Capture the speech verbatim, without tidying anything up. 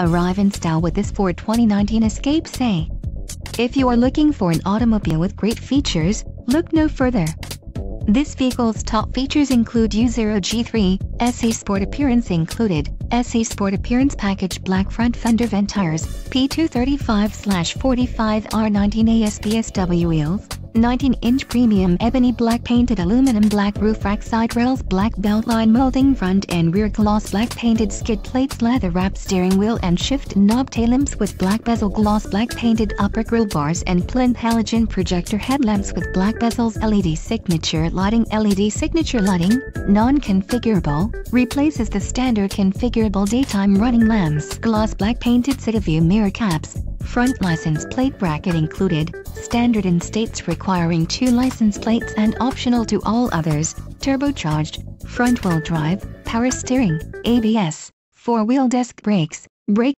arrive in style with this Ford twenty nineteen Escape S E. If you are looking for an automobile with great features, look no further. This vehicle's top features include U zero G three, S E Sport Appearance included, S E Sport Appearance Package, black front fender vent tires, P two thirty-five forty-five R nineteen A S B S W wheels, nineteen inch premium ebony black painted aluminum, black roof rack, side rails, black beltline molding, front and rear gloss black painted skid plates, leather wrapped steering wheel and shift knob, tail lamps with black bezel, gloss black painted upper grille bars and plinth, halogen projector headlamps with black bezels, L E D signature lighting. L E D signature lighting, non-configurable, replaces the standard configurable daytime running lamps. Gloss black painted city view mirror caps. Front license plate bracket included, standard in states requiring two license plates and optional to all others, turbocharged, front-wheel drive, power steering, A B S, four-wheel disc brakes, brake